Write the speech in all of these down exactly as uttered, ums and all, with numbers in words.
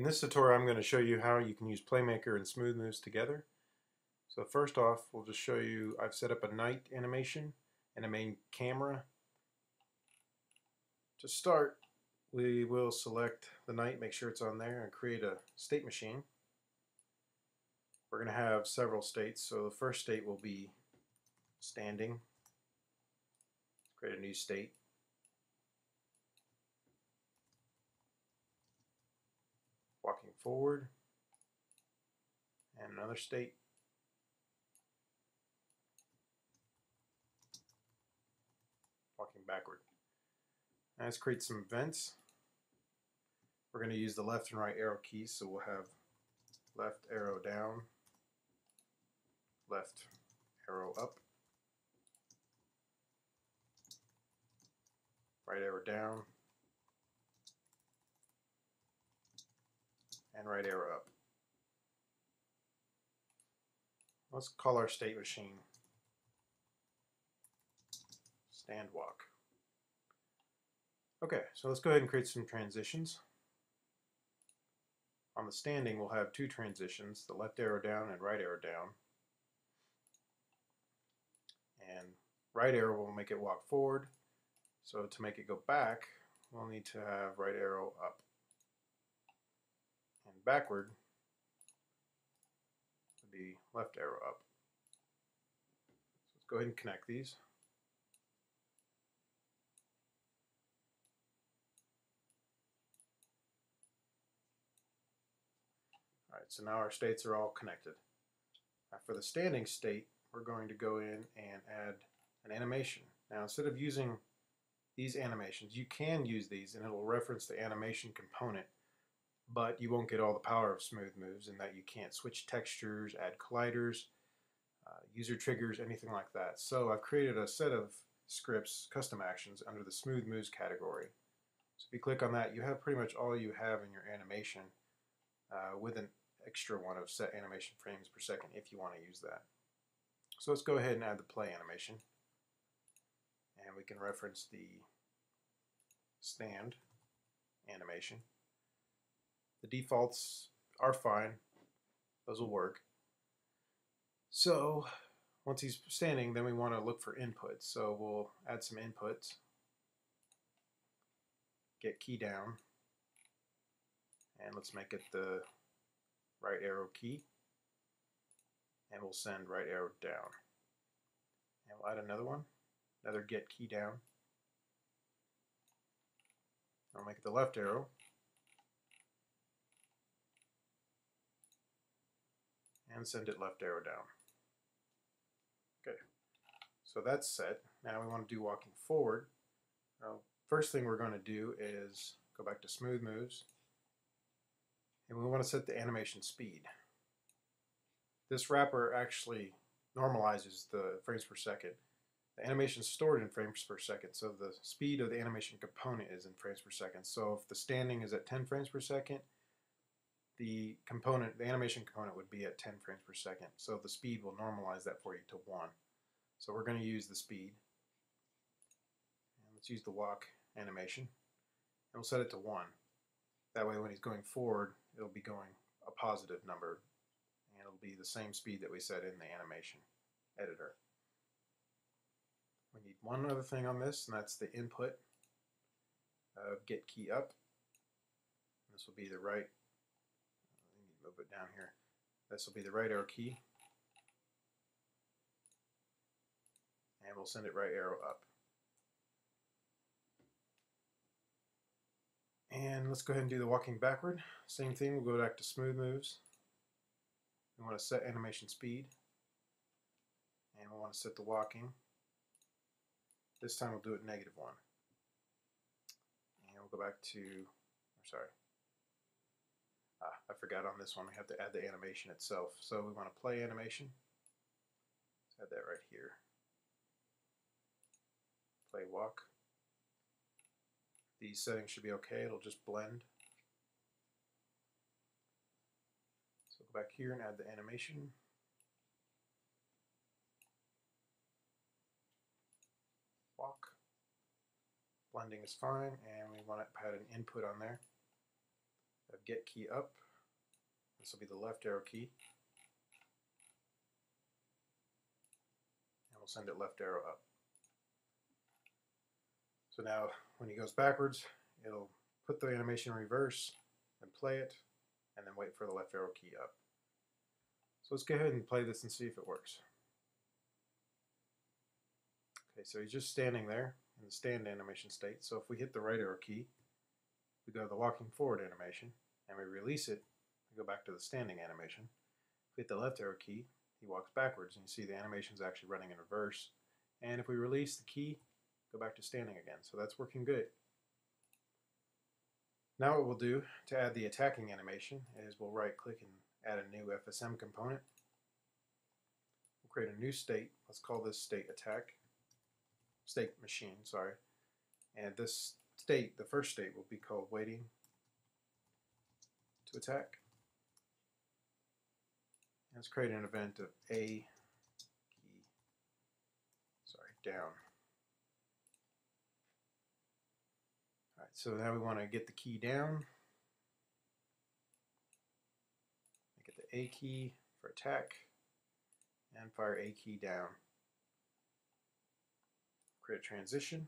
In this tutorial, I'm going to show you how you can use PlayMaker and Smooth Moves together. So first off, we'll just show you, I've set up a night animation and a main camera. To start, we will select the night, make sure it's on there, and create a state machine. We're going to have several states, so the first state will be standing. Create a new state. Walking forward, and another state. Walking backward. Now let's create some events. We're going to use the left and right arrow keys, so we'll have left arrow down, left arrow up, right arrow down, and right arrow up. Let's call our state machine stand walk. Okay, so let's go ahead and create some transitions. On the standing, we'll have two transitions, the left arrow down and right arrow down. And right arrow will make it walk forward. So to make it go back, we'll need to have right arrow up. And backward would be left arrow up. So let's go ahead and connect these. So now our states are all connected. Now for the standing state, we're going to go in and add an animation. Now instead of using these animations, you can use these and it'll reference the animation component, but you won't get all the power of Smooth Moves in that you can't switch textures, add colliders, uh, user triggers, anything like that. So I've created a set of scripts, custom actions, under the Smooth Moves category. So if you click on that, you have pretty much all you have in your animation uh, with an extra one of set animation frames per second if you want to use that. So let's go ahead and add the play animation, and we can reference the stand animation. The defaults are fine, those will work. So once he's standing, then we want to look for inputs, so we'll add some inputs. Get key down, and let's make it the right arrow key, and we'll send right arrow down. And we'll add another one, another get key down. I'll make it the left arrow, and send it left arrow down. Okay, so that's set. Now we want to do walking forward. Now, first thing we're going to do is go back to Smooth Moves. And we want to set the animation speed. This wrapper actually normalizes the frames per second. The animation is stored in frames per second, so the speed of the animation component is in frames per second. So if the standing is at ten frames per second, the component, the animation component would be at ten frames per second. So the speed will normalize that for you to one. So we're going to use the speed. And let's use the walk animation. And we'll set it to one. That way when he's going forward, it'll be going a positive number, and it'll be the same speed that we set in the animation editor. We need one other thing on this, and that's the input of get key up. This will be the right, let me move it down here. This will be the right arrow key, and we'll send it right arrow up. And let's go ahead and do the walking backward. Same thing, we'll go back to Smooth Moves. We want to set animation speed. And we want to set the walking. This time we'll do it negative one. And we'll go back to, I'm sorry. Ah, I forgot on this one, we have to add the animation itself. So we want to play animation. Let's add that right here. Play walk. These settings should be okay, it'll just blend. So go back here and add the animation. Walk. Blending is fine, and we want to add an input on there. that get key up. This will be the left arrow key. And we'll send it left arrow up. So now when he goes backwards, it'll put the animation in reverse and play it, and then wait for the left arrow key up. So let's go ahead and play this and see if it works. Okay, so he's just standing there in the stand animation state. So if we hit the right arrow key, we go to the walking forward animation, and we release it, we go back to the standing animation. If we hit the left arrow key, he walks backwards, and you see the animation is actually running in reverse. And if we release the key, go back to standing again. So that's working good. Now what we'll do to add the attacking animation is we'll right click and add a new F S M component. We'll create a new state. Let's call this state attack, state machine, sorry. And this state, the first state, will be called waiting to attack. And let's create an event of A key, sorry, down. So now we want to get the key down, get the A key for attack, and fire A key down. Create a transition,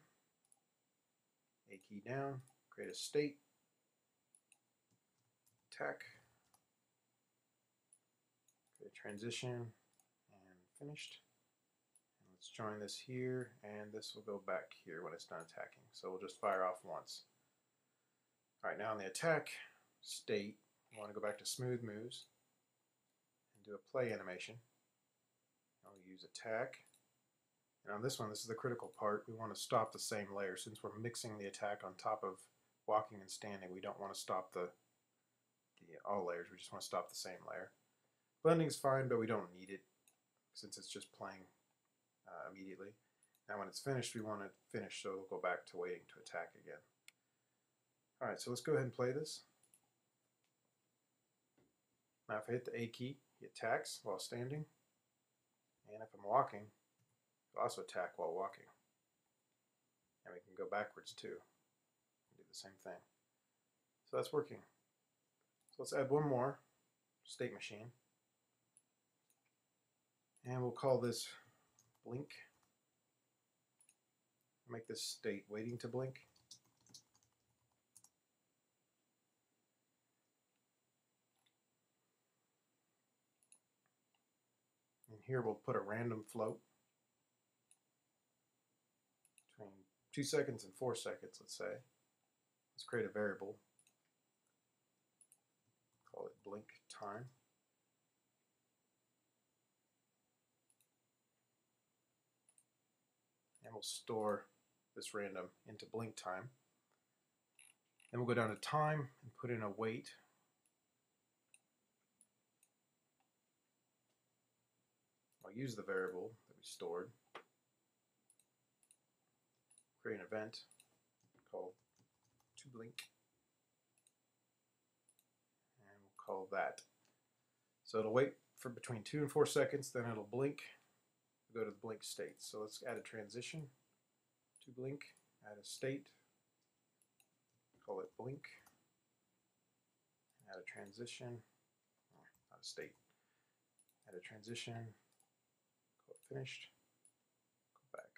A key down, create a state, attack, create a transition, and finished. And let's join this here, and this will go back here when it's done attacking. So we'll just fire off once. Alright, now in the attack state, we want to go back to Smooth Moves and do a play animation. I'll use attack. And on this one, this is the critical part. We want to stop the same layer. Since we're mixing the attack on top of walking and standing, we don't want to stop the, the all layers. We just want to stop the same layer. Blending is fine, but we don't need it since it's just playing uh, immediately. Now when it's finished, we want to finish, so we'll go back to waiting to attack again. Alright, so let's go ahead and play this. Now if I hit the A key, he attacks while standing. And if I'm walking, he'll also attack while walking. And we can go backwards too. We can do the same thing. So that's working. So let's add one more state machine. And we'll call this blink. Make this state waiting to blink. Here we'll put a random float between two seconds and four seconds, let's say. Let's create a variable. Call it blink time. And we'll store this random into blink time. Then we'll go down to time and put in a wait. Use the variable that we stored, create an event called to blink, and we'll call that. So it'll wait for between two and four seconds, then it'll blink, we'll go to the blink state. So let's add a transition to blink, add a state, call it blink, add a transition, oh, not a state, add a transition. Finished. Go back.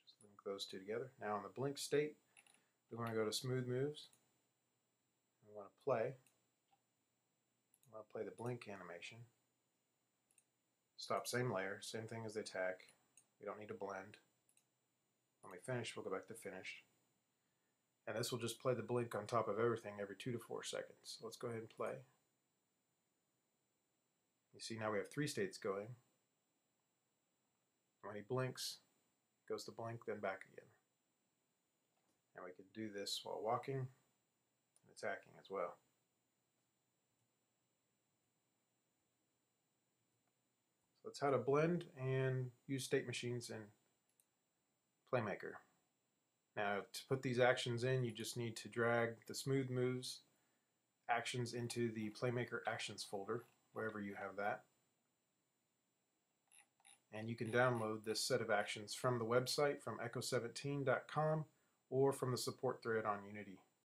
Just link those two together. Now in the blink state, we want to go to Smooth Moves. We want to play. We want to play the blink animation. Stop same layer, same thing as the attack. We don't need to blend. When we finish, we'll go back to finished. And this will just play the blink on top of everything every two to four seconds. So let's go ahead and play. You see now we have three states going. When he blinks, goes to blink, then back again. And we can do this while walking and attacking as well. So that's how to blend and use state machines in PlayMaker. Now to put these actions in, you just need to drag the Smooth Moves actions into the PlayMaker Actions folder, wherever you have that. And you can download this set of actions from the website, from echo seventeen dot com, or from the support thread on Unity.